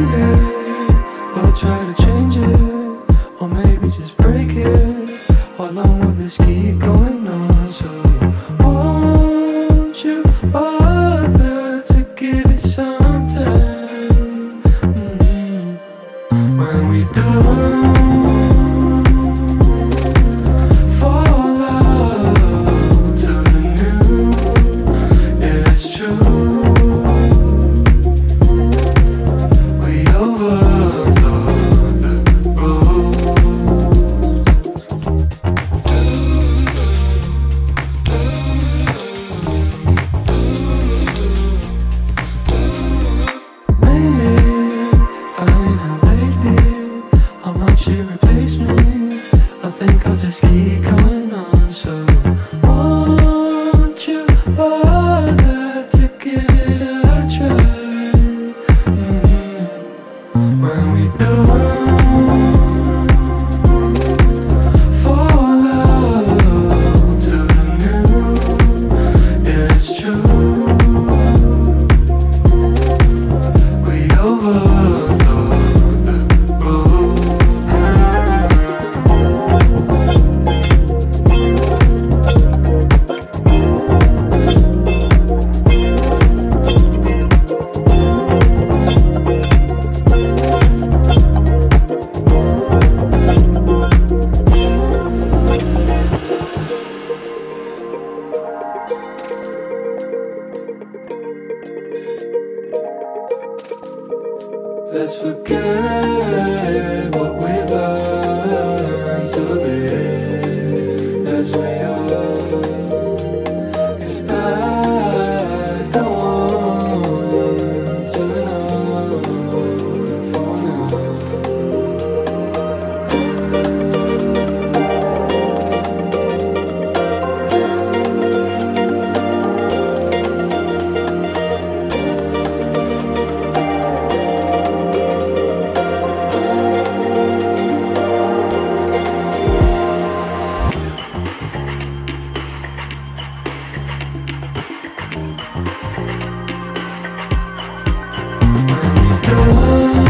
one day we'll try to change it, or maybe just break it. How long will this keep going on? So won't you bother to give it some time? When we do keep going on, so won't you bother to give it a try? When we do let's forget what we've learned to be as we are. 'Cause I don't want to know for oh.